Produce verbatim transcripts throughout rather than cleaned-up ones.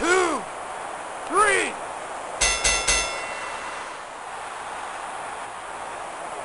two, three. One, two, three. One, two,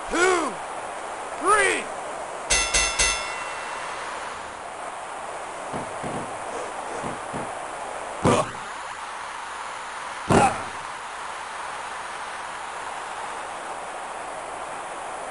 two, three. One, two, three. One, two, three. One, two, three. One,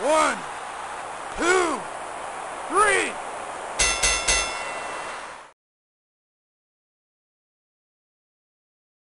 One, two, three. One.